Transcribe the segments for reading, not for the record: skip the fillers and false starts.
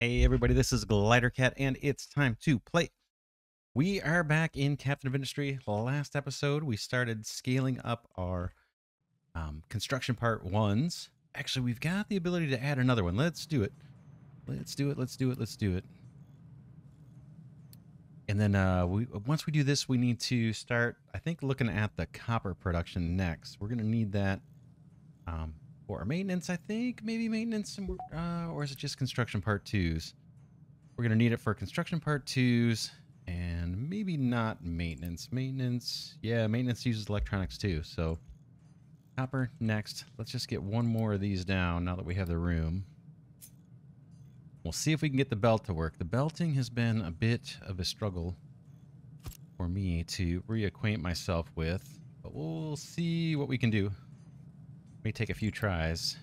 Hey everybody, this is Glidercat and it's time to play. We are back in Captain of Industry. Last episode we started scaling up our construction part ones. Actually, we've got the ability to add another one. Let's do it. Let's do it. And then once we do this, we need to start, I think, looking at the copper production next. We're going to need that for our maintenance, I think. Maybe maintenance, or is it just construction part twos? We're going to need it for construction part twos and maybe not maintenance. Maintenance, yeah, maintenance uses electronics too. So copper next. Let's just get one more of these down now that we have the room. We'll see if we can get the belt to work. The belting has been a bit of a struggle for me to reacquaint myself with, but we'll see what we can do. May take a few tries.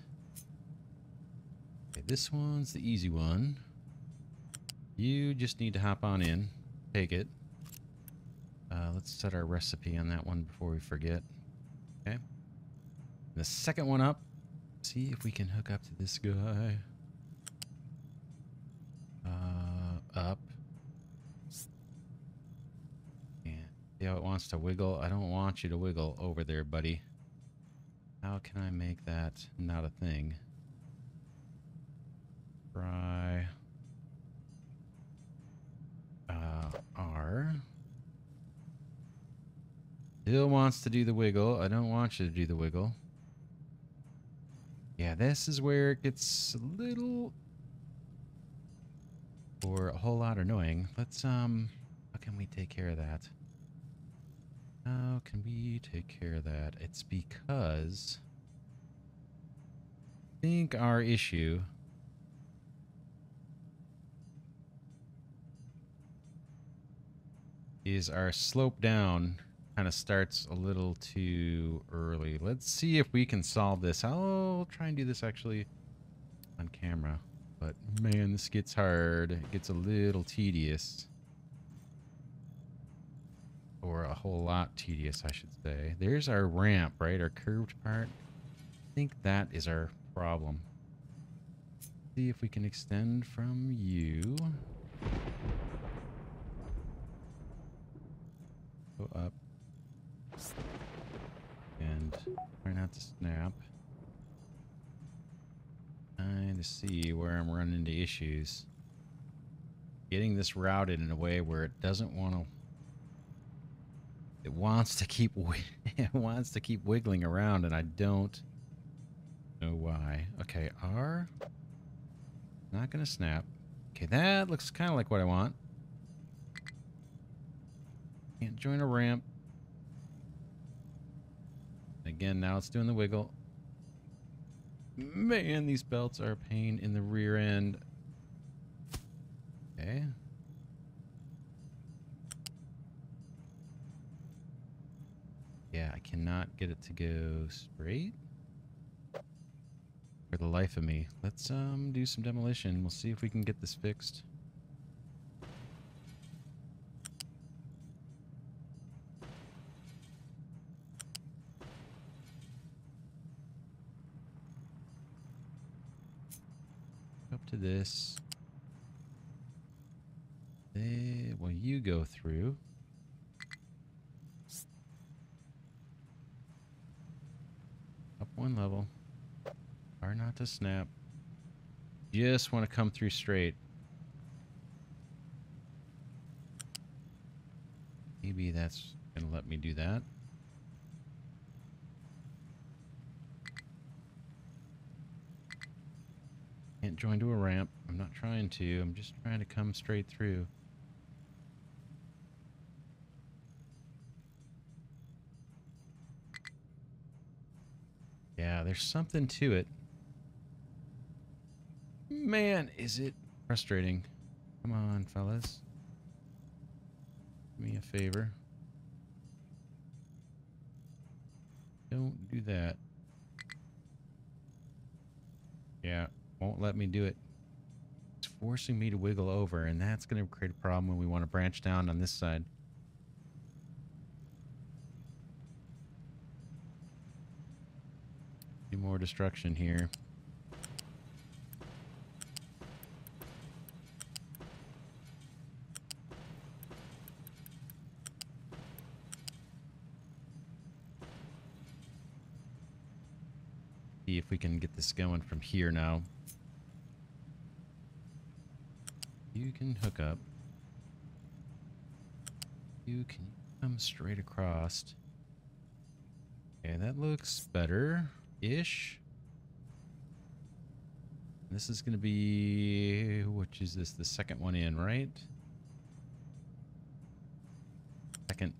Okay, this one's the easy one. You just need to hop on in, take it. Let's set our recipe on that one before we forget. Okay. The second one up. See if we can hook up to this guy. Up. And see how it wants to wiggle. I don't want you to wiggle over there, buddy. How can I make that not a thing? Try R. Still wants to do the wiggle. I don't want you to do the wiggle. Yeah, this is where it gets a little or a whole lot annoying. Let's how can we take care of that? How can we take care of that? It's because I think our issue is our slope down kind of starts a little too early. Let's see if we can solve this. I'll try and do this actually on camera, but man, this gets hard. It gets a little tedious. Or a whole lot tedious, I should say. There's our ramp, right? Our curved part. I think that is our problem. See if we can extend from you. Go up. And try not to snap. Trying to see where I'm running into issues. Getting this routed in a way where it doesn't want to. It wants to keep wiggling around, and I don't know why. Okay, R. Not gonna snap. Okay, that looks kind of like what I want. Can't join a ramp. Again, now it's doing the wiggle. Man, these belts are a pain in the rear end. Okay. Yeah, I cannot get it to go straight for the life of me. Let's do some demolition. We'll see if we can get this fixed. Up to this. Well, you go through. One level. Or not to snap. Just want to come through straight. Maybe that's going to let me do that. Can't join to a ramp. I'm not trying to. I'm just trying to come straight through. Yeah, there's something to it. Man, is it frustrating. Come on, fellas. Do me a favor. Don't do that. Yeah, won't let me do it. It's forcing me to wiggle over, and that's going to create a problem when we want to branch down on this side. More destruction here. see if we can get this going from here now. You can hook up. You can come straight across. Okay, that looks better-ish. This is going to be, which is this, the second one in, right? Second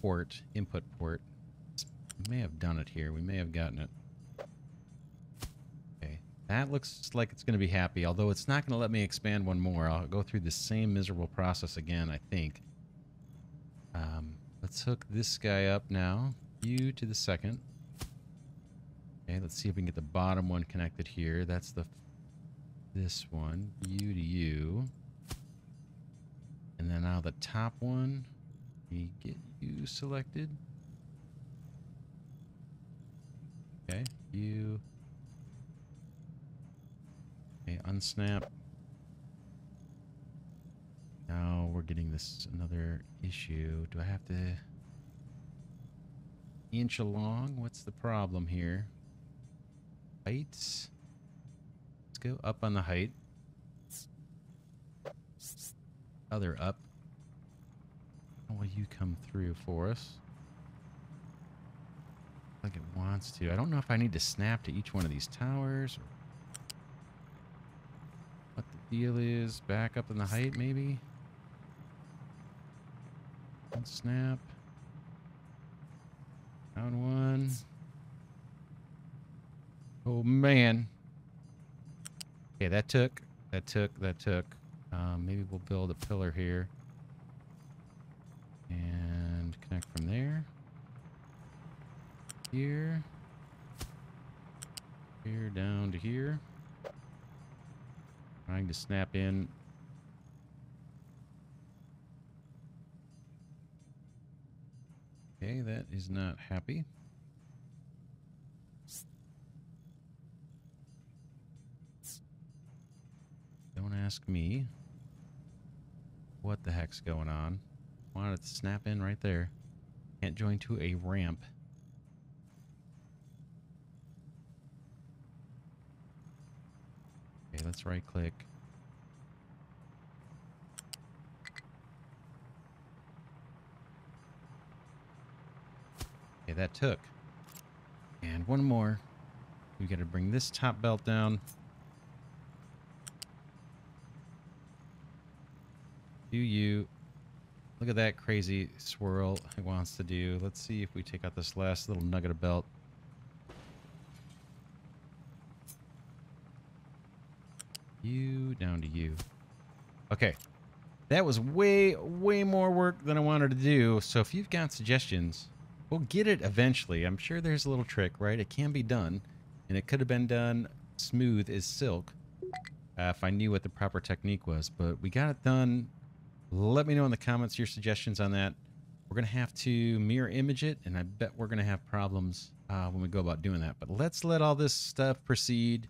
port, input port. We may have done it here. We may have gotten it. Okay, that looks like it's going to be happy, although it's not going to let me expand one more. I'll go through the same miserable process again, I think. Let's hook this guy up now. You to the second. Okay, let's see if we can get the bottom one connected here. That's the... this one. You to you. And then now the top one. We get you selected. Okay, you. Okay, unsnap. Now we're getting this another issue. Do I have to inch along? What's the problem here? Heights. Let's go up on the height. Other up. How will you come through for us? Like it wants to. I don't know if I need to snap to each one of these towers. Or what the deal is. Back up in the height, maybe. One snap. Down one. Oh man. Okay, that took. Maybe we'll build a pillar here. And connect from there. Here. Here, down to here. Trying to snap in. Okay, that is not happy. Don't ask me what the heck's going on. Wanted to snap in right there. Can't join to a ramp. Okay, let's right click. Okay, that took. And one more. We got to bring this top belt down. Do you... Look at that crazy swirl it wants to do. Let's see if we take out this last little nugget of belt. You, down to you. Okay. That was way, way more work than I wanted to do. So if you've got suggestions, we'll get it eventually. I'm sure there's a little trick, right? It can be done. And it could have been done smooth as silk if I knew what the proper technique was. But we got it done. Let me know in the comments your suggestions on that. We're going to have to mirror image it, and I bet we're going to have problems when we go about doing that. But let's let all this stuff proceed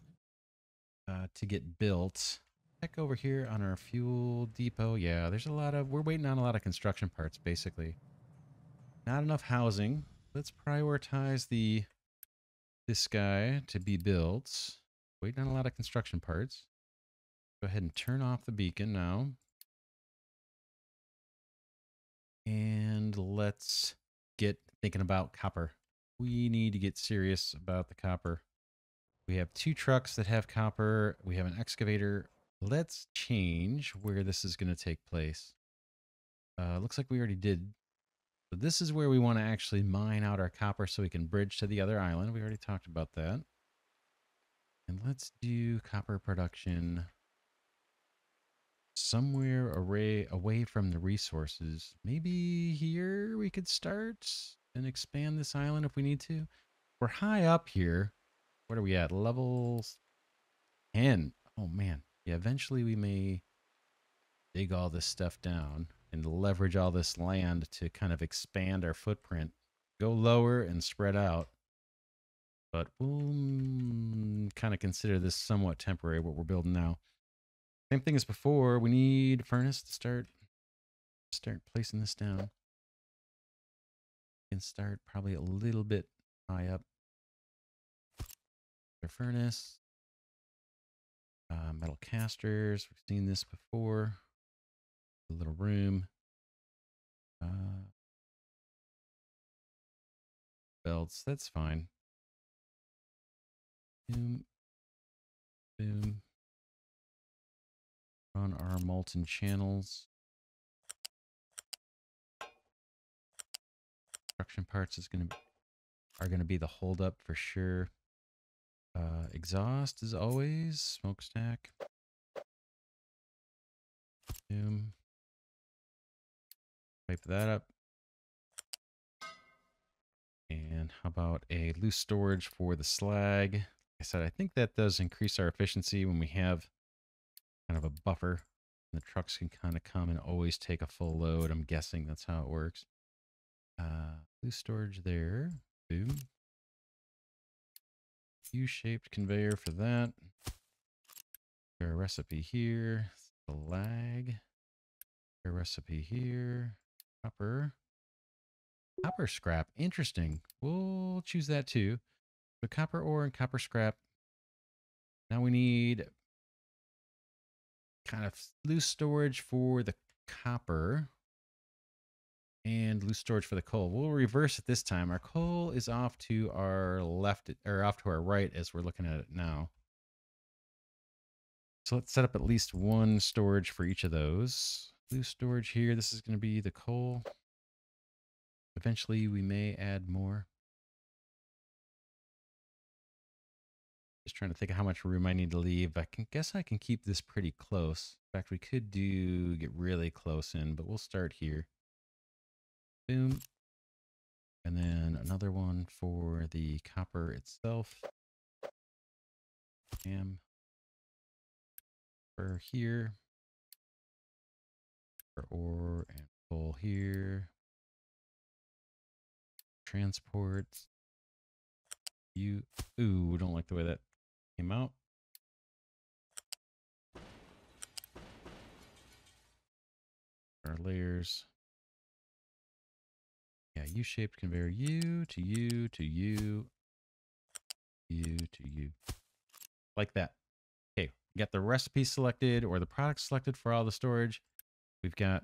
to get built. Check over here on our fuel depot. Yeah, there's a lot of... We're waiting on a lot of construction parts, basically. Not enough housing. Let's prioritize this guy to be built. Waiting on a lot of construction parts. Go ahead and turn off the beacon now. And let's get thinking about copper. We need to get serious about the copper. We have two trucks that have copper. We have an excavator. Let's change where this is going to take place. Looks like we already did. So this is where we want to actually mine out our copper so we can bridge to the other island. We already talked about that. And let's do copper production somewhere away from the resources. Maybe here we could start and expand this island if we need to. We're high up here. What are we at? Level 10. Oh, man. Yeah, eventually we may dig all this stuff down and leverage all this land to kind of expand our footprint. Go lower and spread out. But we'll kind of consider this somewhat temporary, what we're building now. Same thing as before, we need a furnace to start placing this down. We can start probably a little bit high up. furnace, metal casters. We've seen this before. A little room. Belts, that's fine. Boom. Boom. On our molten channels. Construction parts is going to be the holdup for sure. Exhaust as always. Smokestack. Boom. Pipe that up. And how about a loose storage for the slag? Like I said, I think that does increase our efficiency when we have kind of a buffer. The trucks can kind of come and always take a full load. I'm guessing that's how it works. Loose storage there. Boom. U-shaped conveyor for that. Our recipe here. Slag. Our recipe here. Copper. Copper scrap. Interesting. We'll choose that too. So copper ore and copper scrap. Now we need kind of loose storage for the copper and loose storage for the coal. We'll reverse it this time. Our coal is off to our left, or off to our right as we're looking at it now. So let's set up at least one storage for each of those. Loose storage here. This is going to be the coal. Eventually we may add more. Just trying to think of how much room I need to leave. I can guess I can keep this pretty close. In fact, we could get really close in, but we'll start here. Boom. And then another one for the copper itself. Bam. For here. For ore and coal here. Transports. Ooh, don't like the way that came out. Our layers. Yeah, U-shaped conveyor. U to U to U. U to U. Like that. Okay, we got the recipe selected, or the product selected for all the storage. We've got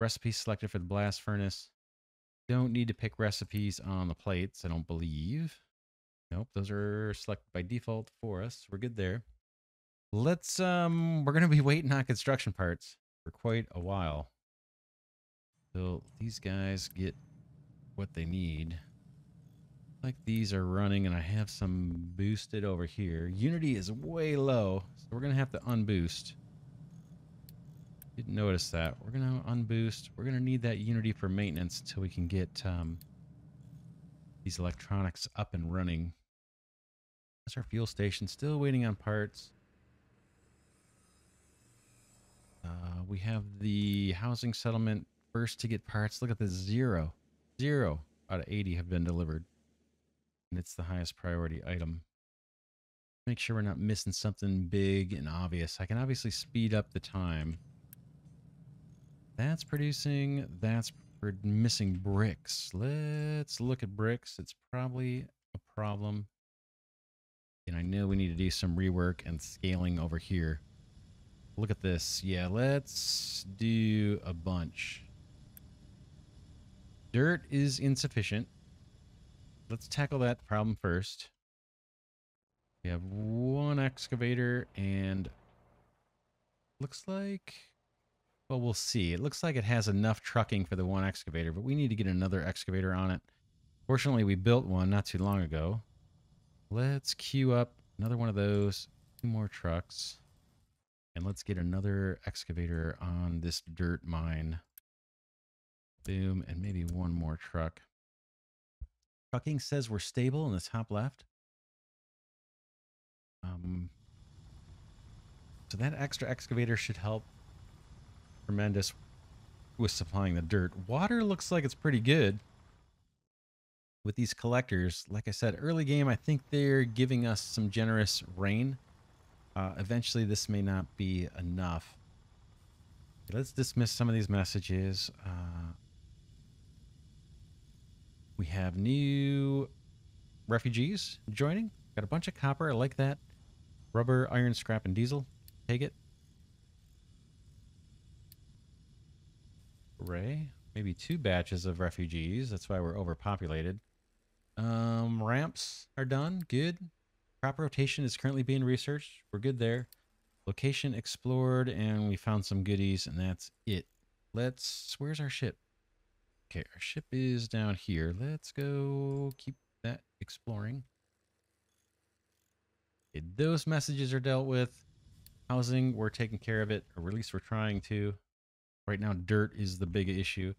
recipe selected for the blast furnace. Don't need to pick recipes on the plates, I don't believe. Nope, those are selected by default for us. We're good there. Let's we're gonna be waiting on construction parts for quite a while. So these guys get what they need. Like these are running, and I have some boosted over here. Unity is way low, so we're gonna have to unboost. Didn't notice that. We're gonna unboost. We're gonna need that Unity for maintenance until we can get these electronics up and running. That's our fuel station. Still waiting on parts. We have the housing settlement first to get parts. Look at this. Zero. 0 out of 80 have been delivered. And it's the highest priority item. Make sure we're not missing something big and obvious. I can obviously speed up the time. That's producing. That's missing bricks. Let's look at bricks. It's probably a problem. And I know we need to do some rework and scaling over here. Look at this. Yeah, let's do a bunch. Dirt is insufficient. Let's tackle that problem first. We have one excavator and looks like... Well, we'll see. It looks like it has enough trucking for the one excavator, but we need to get another excavator on it. Fortunately, we built one not too long ago. Let's queue up another one of those. 2 more trucks. And let's get another excavator on this dirt mine. Boom. And maybe one more truck. Trucking says we're stable in the top left. So that extra excavator should help. Tremendous with supplying the dirt. Water looks like it's pretty good with these collectors. Like I said, early game, I think they're giving us some generous rain. Eventually, this may not be enough. Let's dismiss some of these messages. We have new refugees joining. Got a bunch of copper. I like that. Rubber, iron, scrap, and diesel. Take it. Hooray. Maybe two batches of refugees. That's why we're overpopulated. Ramps are done. Good. Crop rotation is currently being researched. We're good there. Location explored, and we found some goodies, and that's it. Let's... Where's our ship? Okay, our ship is down here. Let's go keep that exploring. Okay, those messages are dealt with. Housing, we're taking care of it, or at least we're trying to. Right now, dirt is the big issue.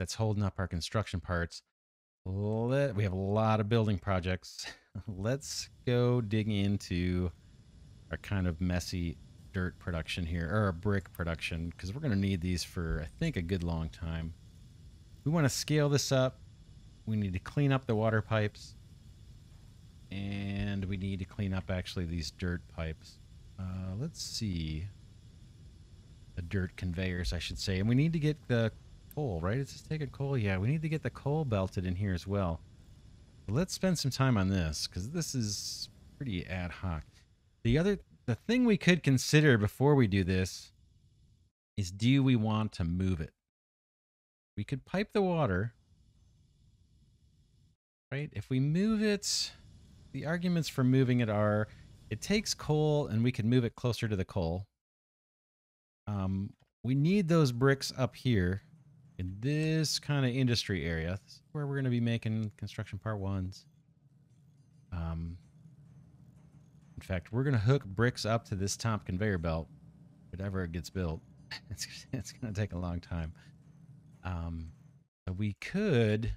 That's holding up our construction parts. We have a lot of building projects. Let's go dig into our kind of messy dirt production here, or our brick production, because we're going to need these for, I think, a good long time. We want to scale this up. We need to clean up the water pipes. And we need to clean up, actually, these dirt pipes. Let's see. The dirt conveyors, I should say. And we need to get the... coal, right? It's just taking coal. Yeah, we need to get the coal belted in here as well. But let's spend some time on this, because this is pretty ad hoc. The thing we could consider before we do this is, do we want to move it? We could pipe the water, right? If we move it, the arguments for moving it are, it takes coal and we could move it closer to the coal. We need those bricks up here. In this kind of industry area, this is where we're going to be making construction part ones. In fact, we're going to hook bricks up to this top conveyor belt, whatever it gets built. It's going to take a long time. But we could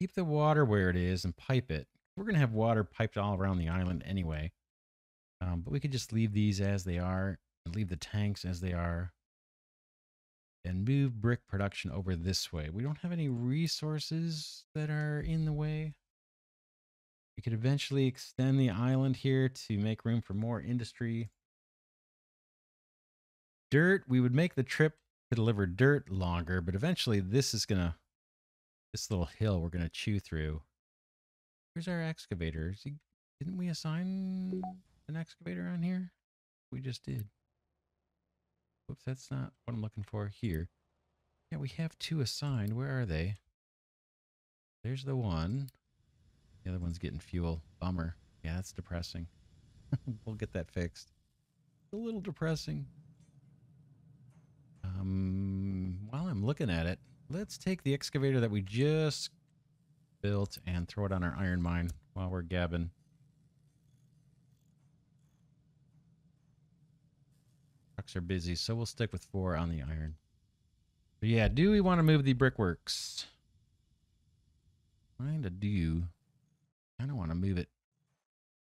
keep the water where it is and pipe it. We're going to have water piped all around the island anyway. But we could just leave these as they are and leave the tanks as they are. And move brick production over this way. We don't have any resources that are in the way. We could eventually extend the island here to make room for more industry. Dirt, we would make the trip to deliver dirt longer, but eventually this is gonna, this little hill we're gonna chew through. Here's our excavator. Didn't we assign an excavator on here? We just did. Whoops, that's not what I'm looking for here. Yeah, we have two assigned. Where are they? There's the one. The other one's getting fuel. Bummer. Yeah, that's depressing. We'll get that fixed. It's a little depressing. While I'm looking at it, let's take the excavator that we just built and throw it on our iron mine while we're gabbing. Are busy, so we'll stick with 4 on the iron. But yeah, do we want to move the brickworks? Kind of do. I don't want to move it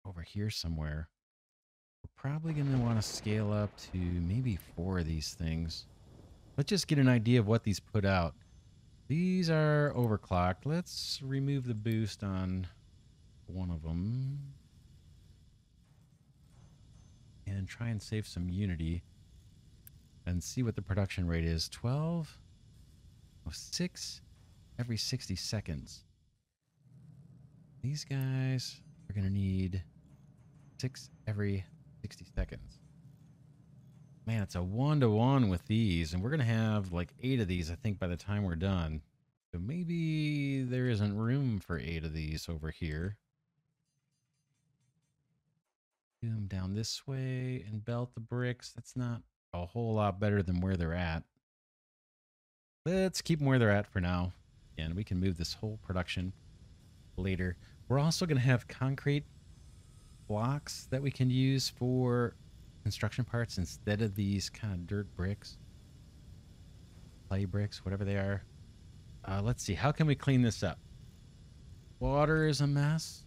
over here somewhere. We're probably going to want to scale up to maybe 4 of these things. Let's just get an idea of what these put out. These are overclocked. Let's remove the boost on one of them. And try and save some unity. And see what the production rate is. 12, oh, 6 every 60 seconds. These guys are going to need 6 every 60 seconds. Man, it's a 1-to-1 with these. And we're going to have like 8 of these, I think, by the time we're done. So maybe there isn't room for 8 of these over here. Do them down this way and belt the bricks. That's not a whole lot better than where they're at. Let's keep them where they're at for now. And we can move this whole production later. We're also going to have concrete blocks that we can use for construction parts instead of these kind of dirt bricks. Clay bricks, whatever they are. Let's see. How can we clean this up? Water is a mess.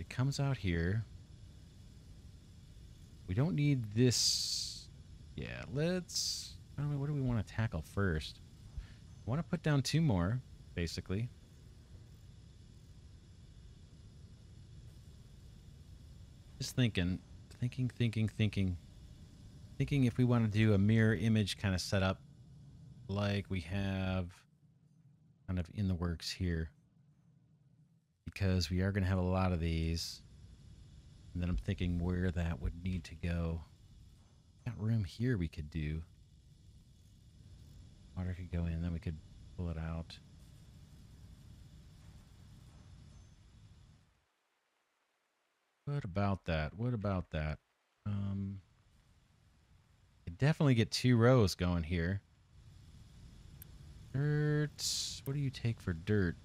It comes out here. We don't need this. Yeah, let's... I don't know, what do we want to tackle first? I want to put down 2 more, basically. Just thinking. Thinking if we want to do a mirror image kind of setup, like we have kind of in the works here, because we are going to have a lot of these. And then I'm thinking where that would need to go. That room here we could do. Water could go in, then we could pull it out. What about that? What about that? Could definitely get two rows going here. Dirt. What do you take for dirt?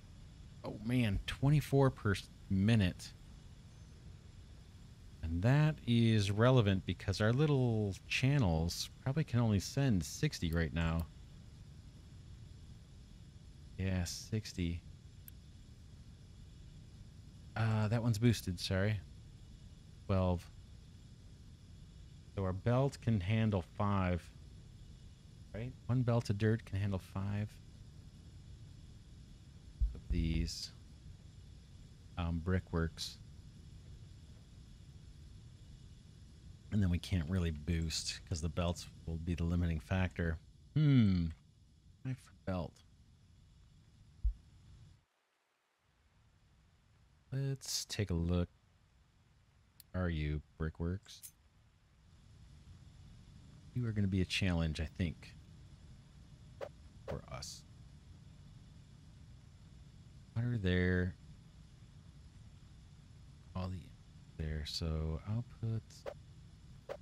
Oh man, 24 per minute. And that is relevant because our little channels probably can only send 60 right now. Yeah, 60. That one's boosted, sorry. 12. So our belt can handle 5. Right? One belt of dirt can handle 5 of these brickworks. And then we can't really boost because the belts will be the limiting factor. I forgot. Let's take a look. Are you brickworks? You are going to be a challenge, I think, for us. Water there. All the there. So output. Out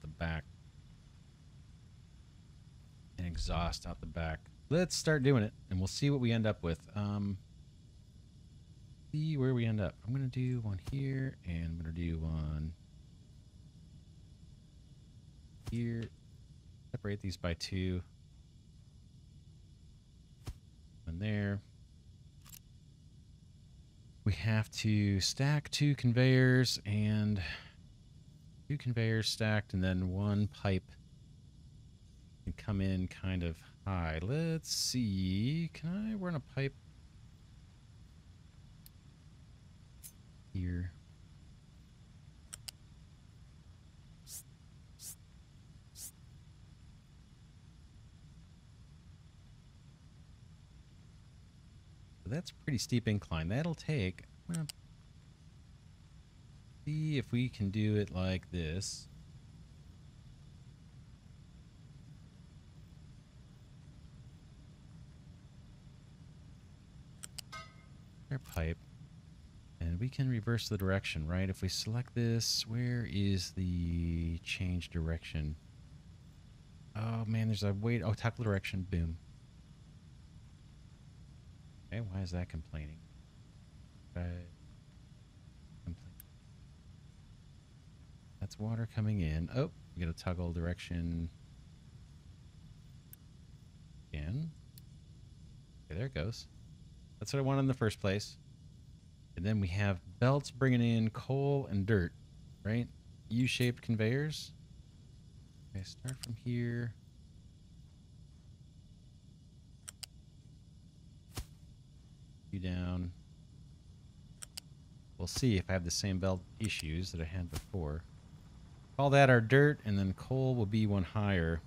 the back. And exhaust out the back. Let's start doing it, and we'll see what we end up with. See where we end up. I'm going to do one here, and I'm going to do one here. Separate these by 2. One there. We have to stack 2 conveyors, and 2 conveyors stacked, and then one pipe can come in kind of high. Let's see. Can I run a pipe? Here. So that's a pretty steep incline. That'll take. I'm gonna see if we can do it like this. Our pipe. And we can reverse the direction, right? If we select this, where is the change direction? Oh man, there's a wait. Oh, toggle direction. Boom. Okay, why is that complaining? That's water coming in. Oh, we got a toggle direction again. Okay, there it goes. That's what I wanted in the first place. And then we have belts bringing in coal and dirt, right? U-shaped conveyors. Okay, start from here. You down. We'll see if I have the same belt issues that I had before. Call that our dirt, and then coal will be one higher.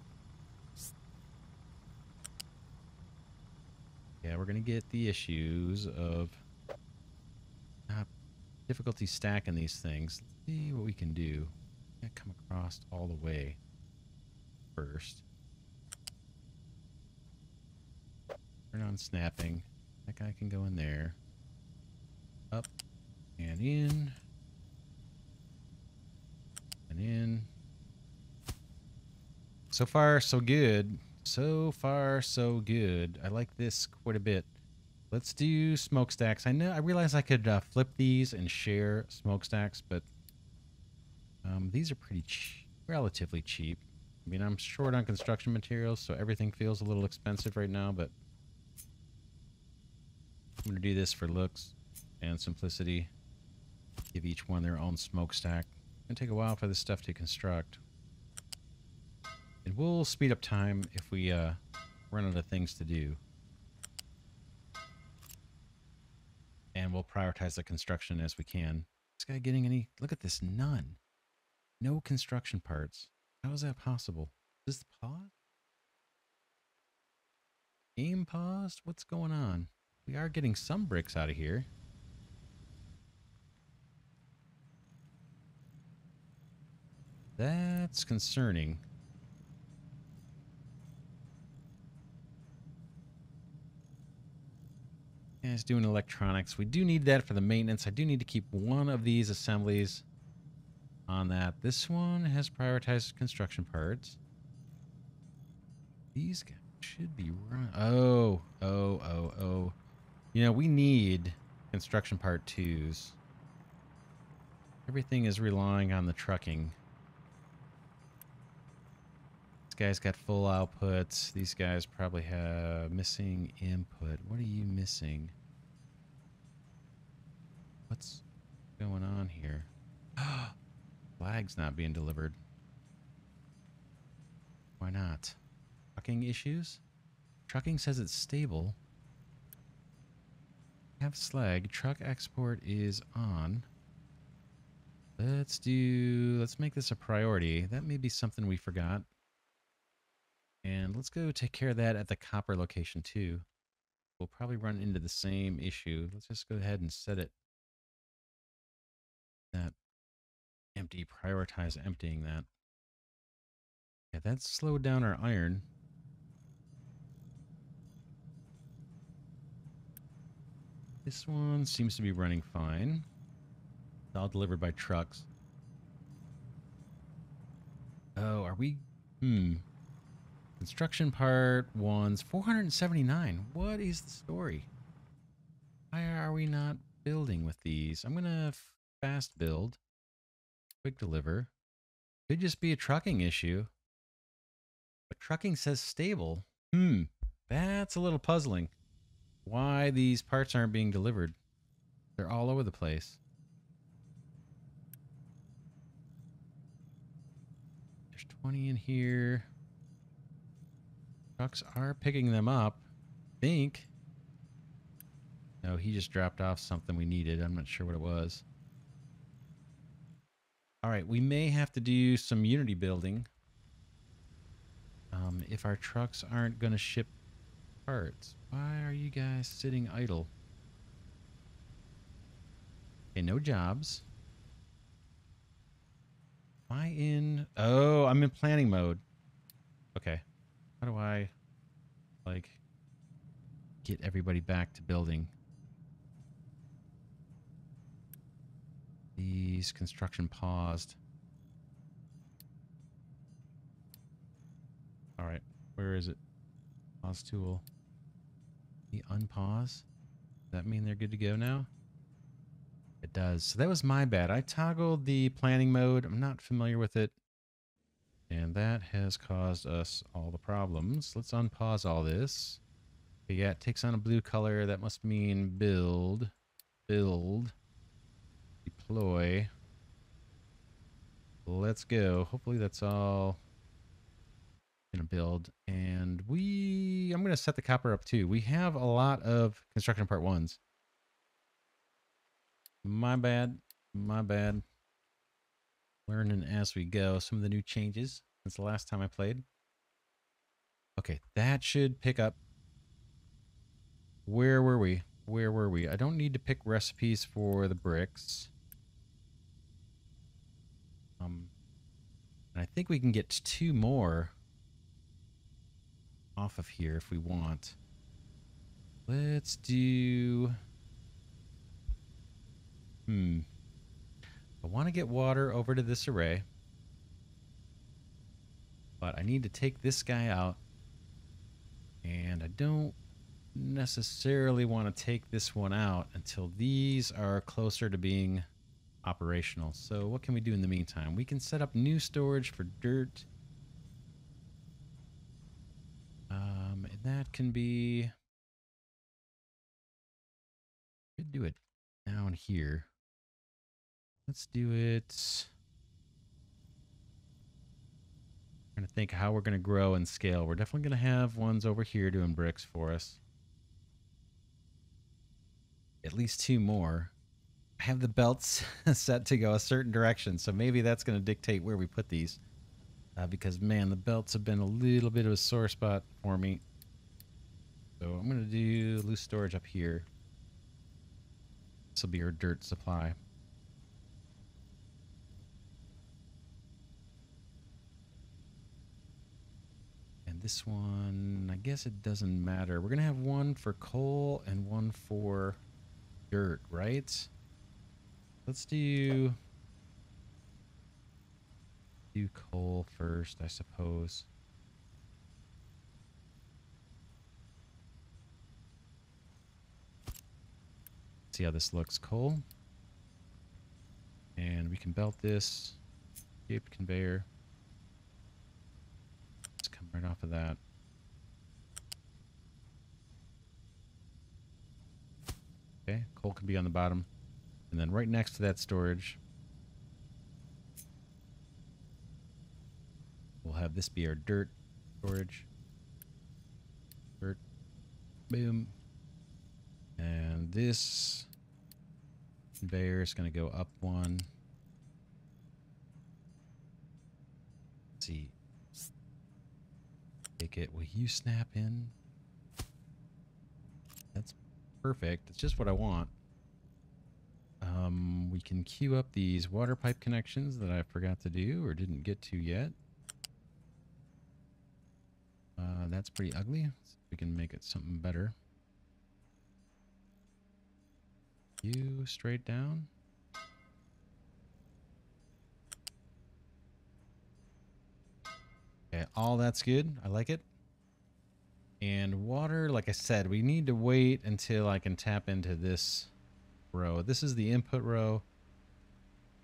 Yeah, we're gonna get the issues of difficulty stacking these things. Let's see what we can do. I come across all the way first. Turn on snapping. That guy can go in there. Up and in. And in. So far, so good. So far, so good. I like this quite a bit. Let's do smokestacks. I realize I could flip these and share smokestacks, but these are pretty relatively cheap. I mean, I'm short on construction materials, so everything feels a little expensive right now, but I'm going to do this for looks and simplicity. Give each one their own smokestack. It's going to take a while for this stuff to construct. And we'll speed up time if we run out of things to do. And we'll prioritize the construction as we can. This guy getting any? Look at this, none. No construction parts. How is that possible? Is this the pause? Game paused? What's going on? We are getting some bricks out of here. That's concerning. Yeah, it's doing electronics. We do need that for the maintenance. I do need to keep one of these assemblies on that. This one has prioritized construction parts. These guys should be right. Oh. You know, we need construction part 2s. Everything is relying on the trucking. This guy's got full outputs. These guys probably have missing input. What are you missing? What's going on here? Flag's not being delivered. Why not? Trucking issues? Trucking says it's stable. Have slag. Truck export is on. Let's make this a priority. That may be something we forgot. And let's go take care of that at the copper location too. We'll probably run into the same issue. Let's just go ahead and set it. That empty, prioritize emptying that. Yeah, that slowed down our iron. This one seems to be running fine. It's all delivered by trucks. Oh, are we? Construction part 1's 479. What is the story? Why are we not building with these? I'm gonna fast build. Quick deliver. Could just be a trucking issue. But trucking says stable. That's a little puzzling. Why these parts aren't being delivered. They're all over the place. There's 20 in here. Trucks are picking them up, I think. No, he just dropped off something we needed. I'm not sure what it was. All right, we may have to do some unity building if our trucks aren't going to ship parts. Why are you guys sitting idle? Okay, no jobs. Am I in? Oh, I'm in planning mode. Okay. How do I, like, get everybody back to building? These construction paused. All right, where is it? Pause tool. The unpause. Does that mean they're good to go now? It does. So that was my bad. I toggled the planning mode. I'm not familiar with it. And that has caused us all the problems. Let's unpause all this. Okay, yeah, it takes on a blue color. That must mean build. Build. Deploy. Let's go. Hopefully that's all. Gonna build, and I'm gonna set the copper up too. We have a lot of construction part 1's. My bad. Learning as we go. Some of the new changes since the last time I played. Okay, that should pick up. Where were we? I don't need to pick recipes for the bricks. And I think we can get 2 more off of here if we want. Let's do I want to get water over to this array, but I need to take this guy out, and I don't necessarily want to take this one out until these are closer to being operational. So what can we do in the meantime? We can set up new storage for dirt. And that can be, could do it down here. Let's do it. I'm going to think how we're going to grow and scale. We're definitely going to have ones over here doing bricks for us. At least 2 more. I have the belts set to go a certain direction, so maybe that's going to dictate where we put these. Because, man, the belts have been a little bit of a sore spot for me. So I'm going to do loose storage up here. This will be our dirt supply. And this one, I guess it doesn't matter. We're going to have one for coal and one for dirt, right? Let's do coal first, I suppose. See how this looks. Coal, and we can belt this escape conveyor. Let's come right off of that. Okay, coal can be on the bottom, and then right next to that storage we'll have this be our dirt storage. Dirt, boom. And this conveyor is going to go up one. Let's see. Take it. Will you snap in? That's perfect. It's just what I want. We can queue up these water pipe connections that I forgot to do or didn't get to yet. That's pretty ugly. Let's see if we can make it something better. You straight down. Okay, all that's good. I like it. And water, like I said, we need to wait until I can tap into this row. This is the input row.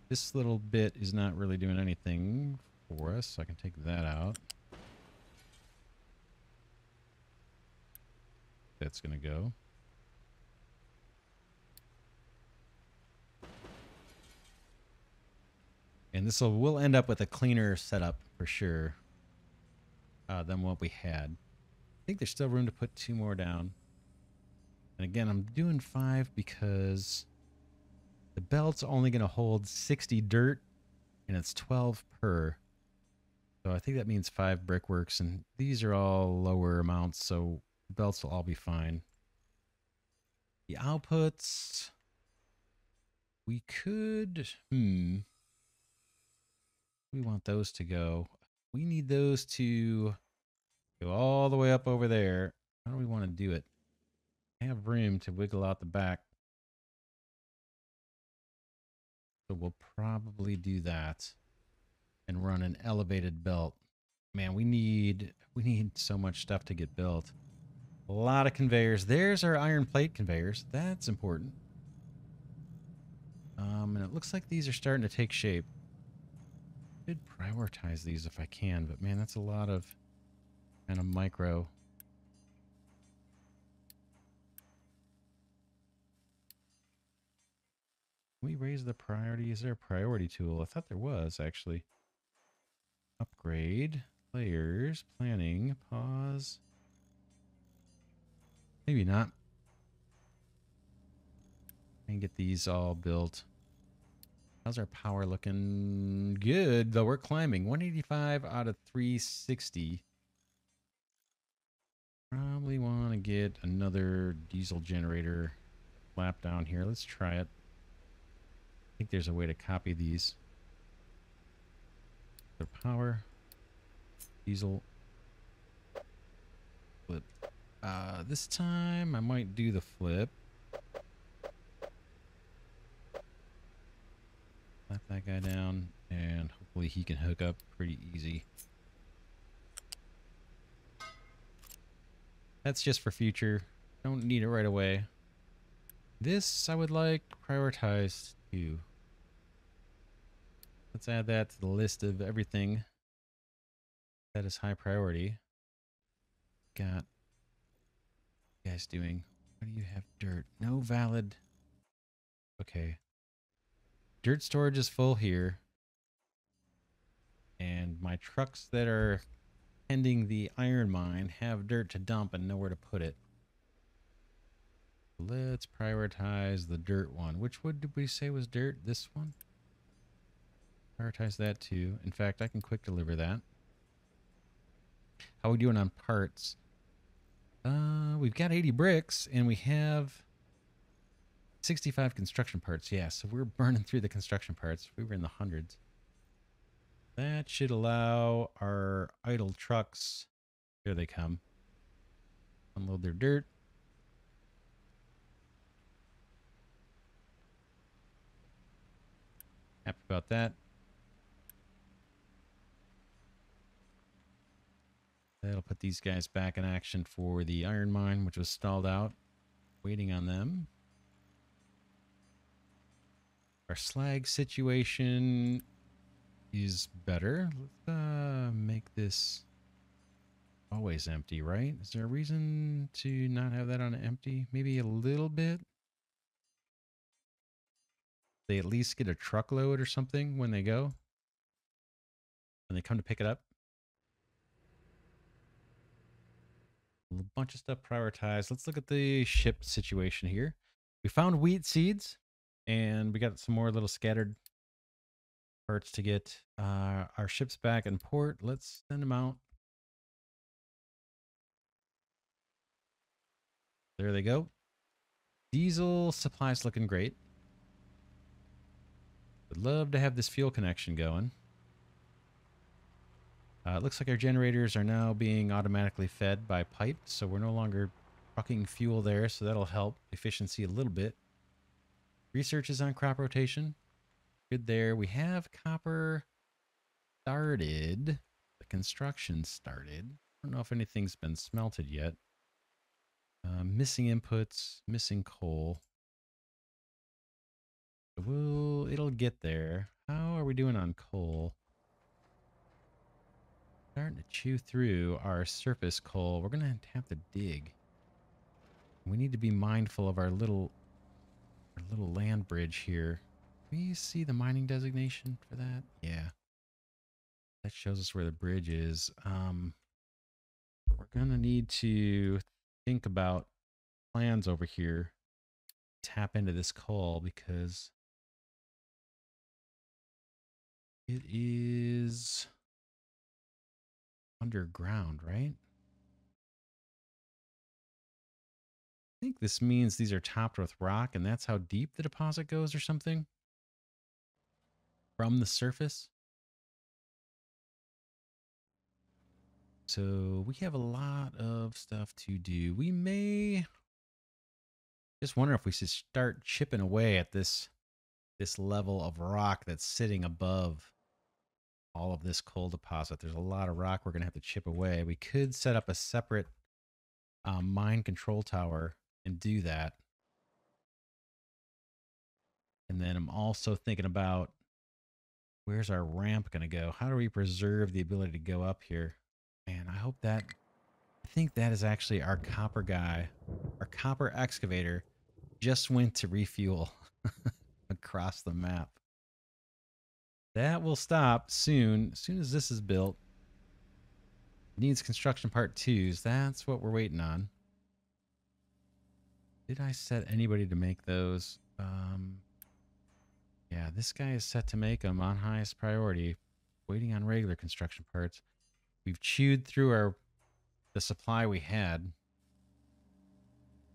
This little bit is not really doing anything for us, so I can take that out. That's gonna go. And this will end up with a cleaner setup for sure than what we had. I think there's still room to put two more down. And again, I'm doing 5 because the belt's only going to hold 60 dirt and it's 12 per. So I think that means 5 brickworks, and these are all lower amounts, so the belts will all be fine. The outputs, we could, we want those to go. We need those to go all the way up over there. How do we want to do it? I have room to wiggle out the back. So we'll probably do that and run an elevated belt. Man, we need so much stuff to get built. A lot of conveyors. There's our iron plate conveyors. That's important. And it looks like these are starting to take shape. I did prioritize these if I can, but man, that's a lot of kind of micro. Can we raise the priority? Is there a priority tool? I thought there was, actually. Upgrade, layers, planning, pause. Maybe not. And get these all built. How's our power looking? Good, though we're climbing. 185 out of 360. Probably want to get another diesel generator lap down here. Let's try it. I think there's a way to copy these. Their power. Diesel. Flip. This time I might do the flip. Let that guy down, and hopefully he can hook up pretty easy. That's just for future. Don't need it right away. This I would like prioritized too. Let's add that to the list of everything that is high priority. Got you guys doing. What do you have? Dirt. No valid. Okay. Dirt storage is full here, and my trucks that are ending the iron mine have dirt to dump and nowhere to put it. Let's prioritize the dirt one. Which one did we say was dirt? This one? Prioritize that too. In fact, I can quick deliver that. How are we doing on parts? We've got 80 bricks and we have 65 construction parts. Yeah, so we're burning through the construction parts. We were in the hundreds. That should allow our idle trucks. Here they come. Unload their dirt. Happy about that. That'll put these guys back in action for the iron mine, which was stalled out. Waiting on them. Our slag situation is better. Let's make this always empty, right? Is there a reason to not have that on empty? Maybe a little bit. They at least get a truckload or something when they go. When they come to pick it up. A bunch of stuff prioritized. Let's look at the ship situation here. We found wheat seeds. And we got some more little scattered parts to get our ships back in port. Let's send them out. There they go. Diesel supplies looking great. Would love to have this fuel connection going. It looks like our generators are now being automatically fed by pipe, so we're no longer trucking fuel there, so that'll help efficiency a little bit. Research is on crop rotation. Good there. We have copper started. The construction started. I don't know if anything's been smelted yet. Missing inputs, missing coal. It'll get there. How are we doing on coal? Starting to chew through our surface coal. We're going to have to dig. We need to be mindful of our little land bridge here. Can we see the mining designation for that? Yeah. That shows us where the bridge is. We're going to need to think about plans over here. Tap into this coal because it is underground, right? I think this means these are topped with rock, and that's how deep the deposit goes or something from the surface. So we have a lot of stuff to do. We may just wonder if we should start chipping away at this level of rock that's sitting above all of this coal deposit. There's a lot of rock we're going to have to chip away. We could set up a separate mine control tower and do that. And then I'm also thinking about where's our ramp going to go? How do we preserve the ability to go up here? Man, I think that is actually our copper guy. Our copper excavator just went to refuel across the map. That will stop soon. As soon as this is built, it needs construction part 2s. That's what we're waiting on. Did I set anybody to make those? Yeah, this guy is set to make them on highest priority. Waiting on regular construction parts. We've chewed through the supply we had.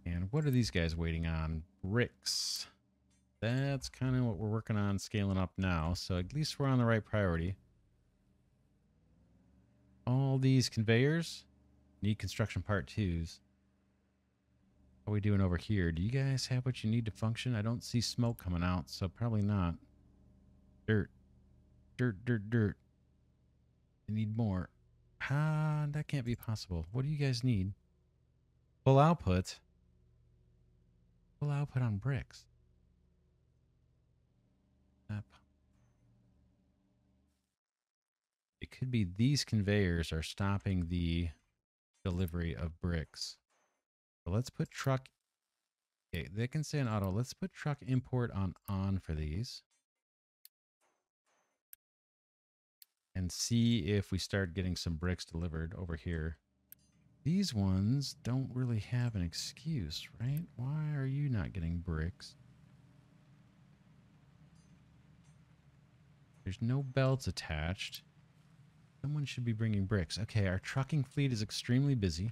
And what are these guys waiting on? Bricks. That's kind of what we're working on scaling up now. So at least we're on the right priority. All these conveyors need construction part 2s. How are we doing over here? Do you guys have what you need to function? I don't see smoke coming out, so probably not. Dirt. Dirt, dirt, dirt. I need more. Ah, that can't be possible. What do you guys need? Full output. Full output on bricks. It could be these conveyors are stopping the delivery of bricks. So let's put truck. Okay, they can say an auto. Let's put truck import on for these. And see if we start getting some bricks delivered over here. These ones don't really have an excuse, right? Why are you not getting bricks? There's no belts attached. Someone should be bringing bricks. Okay, our trucking fleet is extremely busy.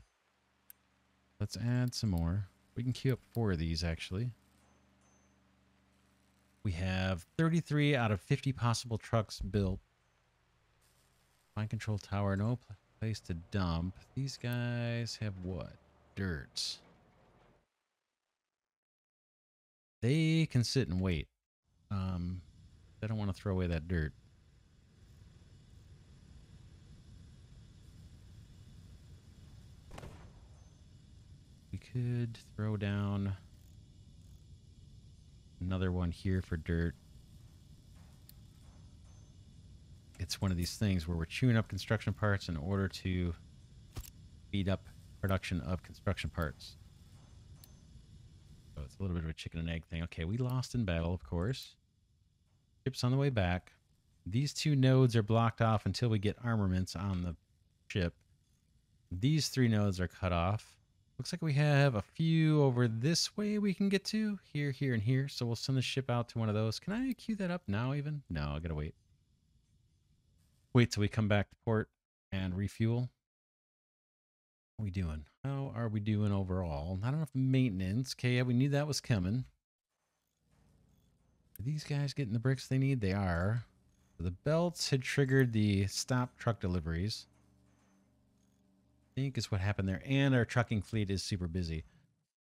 Let's add some more. We can queue up 4 of these, actually. We have 33 out of 50 possible trucks built. Mine control tower, no place to dump. These guys have what? Dirt. They can sit and wait. They don't want to throw away that dirt. We could throw down another one here for dirt. It's one of these things where we're chewing up construction parts in order to speed up production of construction parts. So it's a little bit of a chicken and egg thing. Okay, we lost in battle, of course. Ships on the way back. These two nodes are blocked off until we get armaments on the ship. These 3 nodes are cut off. Looks like we have a few over this way we can get to. Here, here, and here. So we'll send the ship out to one of those. Can I queue that up now even? No, I gotta wait. Wait till we come back to port and refuel. What are we doing? How are we doing overall? Not enough maintenance. Okay, yeah, we knew that was coming. Are these guys getting the bricks they need? They are. So the belts had triggered the stop truck deliveries. I think is what happened there, and our trucking fleet is super busy.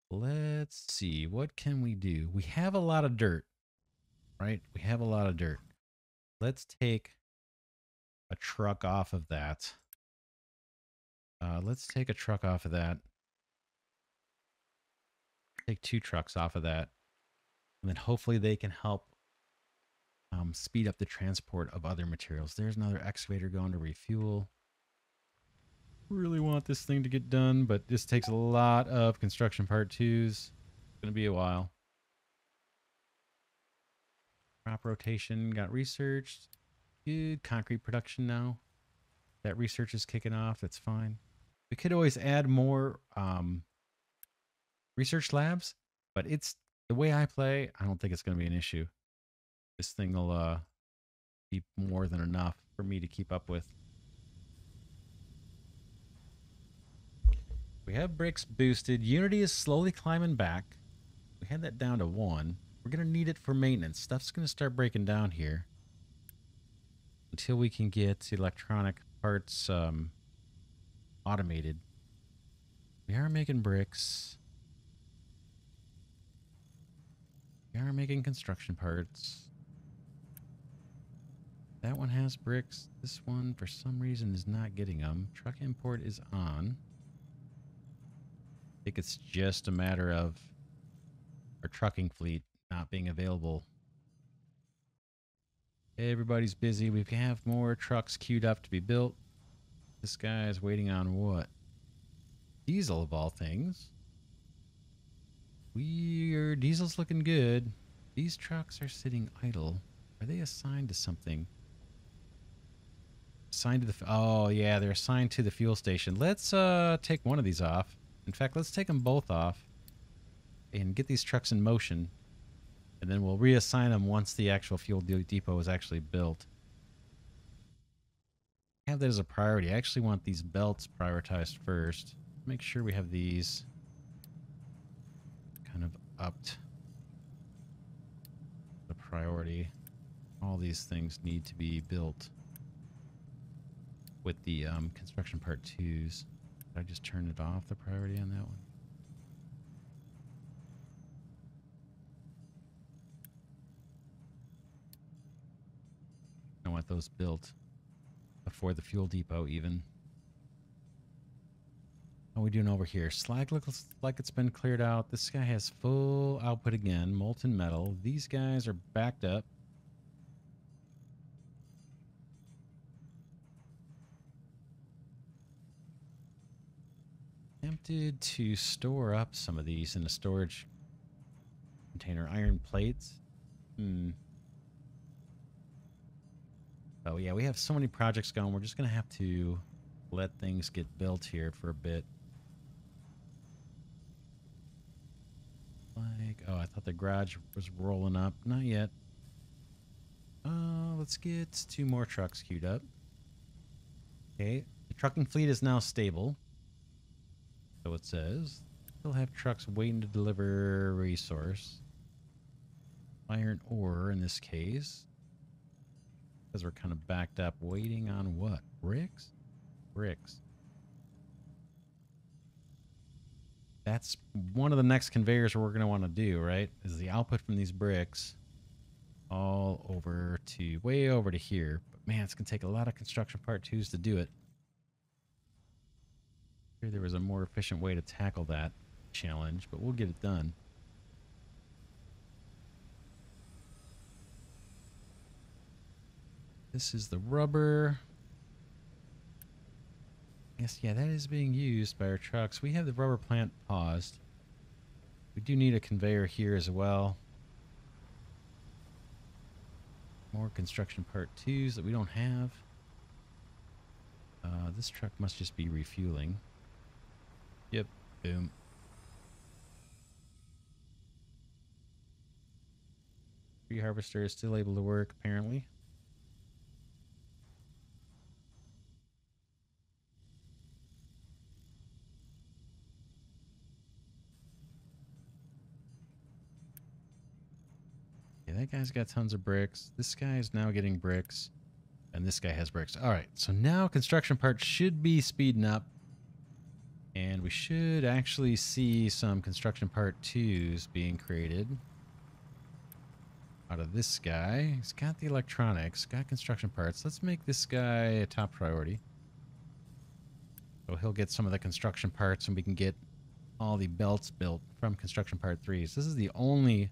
Let's see, what can we do? We have a lot of dirt, right? We have a lot of dirt. Let's take a truck off of that. Let's take a truck off of that. Take 2 trucks off of that, and then hopefully they can help speed up the transport of other materials. There's another excavator going to refuel. Really want this thing to get done, but this takes a lot of construction part 2s. It's gonna be a while. Crop rotation got researched. Good concrete production now. That research is kicking off. That's fine. We could always add more research labs, but it's the way I play. I don't think it's gonna be an issue. This thing will be more than enough for me to keep up with. We have bricks boosted. Unity is slowly climbing back. We had that down to 1. We're going to need it for maintenance. Stuff's going to start breaking down here until we can get electronic parts automated. We are making bricks. We are making construction parts. That one has bricks. This one, for some reason, is not getting them. Truck import is on. I think it's just a matter of our trucking fleet not being available. Everybody's busy. We have more trucks queued up to be built. This guy is waiting on what? Diesel, of all things. Weird. Diesel's looking good. These trucks are sitting idle. Are they assigned to something? Assigned to the... Oh, yeah, they're assigned to the fuel station. Let's take one of these off. In fact, let's take them both off and get these trucks in motion, and then we'll reassign them once the actual fuel depot is actually built. I have that as a priority. I actually want these belts prioritized first. Make sure we have these kind of upped the priority. All these things need to be built with the construction part 2s. I just turned it off, the priority on that one. I want those built before the fuel depot even. How are we doing over here? Slag looks like it's been cleared out. This guy has full output again, molten metal. These guys are backed up. Tempted to store up some of these in a storage container. Iron plates. Oh yeah, we have so many projects going. We're just gonna have to let things get built here for a bit. Like, oh, I thought the garage was rolling up. Not yet. Let's get 2 more trucks queued up. Okay, the trucking fleet is now stable. So it says Still have trucks waiting to deliver resource. Iron ore in this case. Because we're kind of backed up. Waiting on what? Bricks? Bricks. That's one of the next conveyors we're going to want to do, right? Is the output from these bricks all over to way over to here. But man, it's going to take a lot of construction part twos to do it. I'm sure there was a more efficient way to tackle that challenge, but we'll get it done. This is the rubber. Yes, yeah, that is being used by our trucks. We have the rubber plant paused. We do need a conveyor here as well. More construction part twos that we don't have. This truck must just be refueling. Yep, boom. Tree harvester is still able to work, apparently. That guy's got tons of bricks. This guy is now getting bricks. And this guy has bricks. All right. So now construction parts should be speeding up. And we should actually see some construction part twos being created. Out of this guy. He's got the electronics. Got construction parts. Let's make this guy a top priority. So he'll get some of the construction parts. And we can get all the belts built from construction part threes. This is the only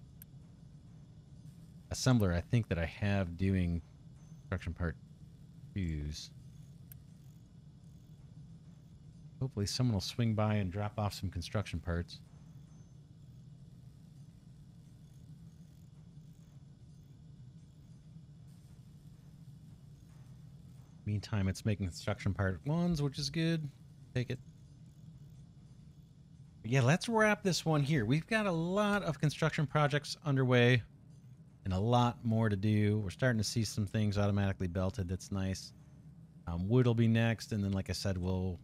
assembler I think that I have doing construction part twos. Hopefully someone will swing by and drop off some construction parts. Meantime, it's making construction part ones, which is good. Take it. But yeah, let's wrap this one here. We've got a lot of construction projects underway. And a lot more to do. We're starting to see some things automatically belted. That's nice. Wood will be next. And then, like I said, we'll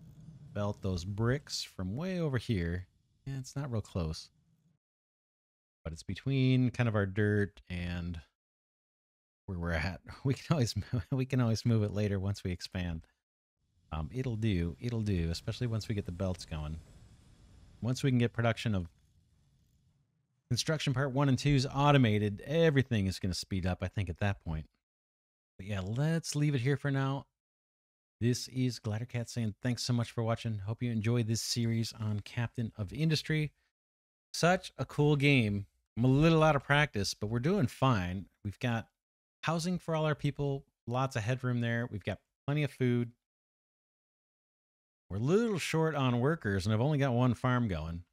belt those bricks from way over here. Yeah, it's not real close. But it's between kind of our dirt and where we're at. We can always move it later once we expand. It'll do, especially once we get the belts going. Once we can get production of construction part one and two is automated. Everything is going to speed up, I think, at that point. But yeah, let's leave it here for now. This is Glidercat saying thanks so much for watching. Hope you enjoyed this series on Captain of Industry. Such a cool game. I'm a little out of practice, but we're doing fine. We've got housing for all our people. Lots of headroom there. We've got plenty of food. We're a little short on workers, and I've only got one farm going.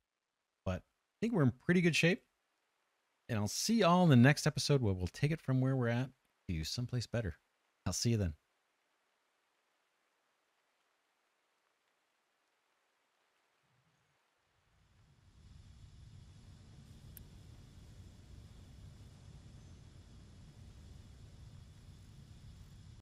I think we're in pretty good shape, and I'll see y'all in the next episode where we'll take it from where we're at to someplace better. I'll see you then.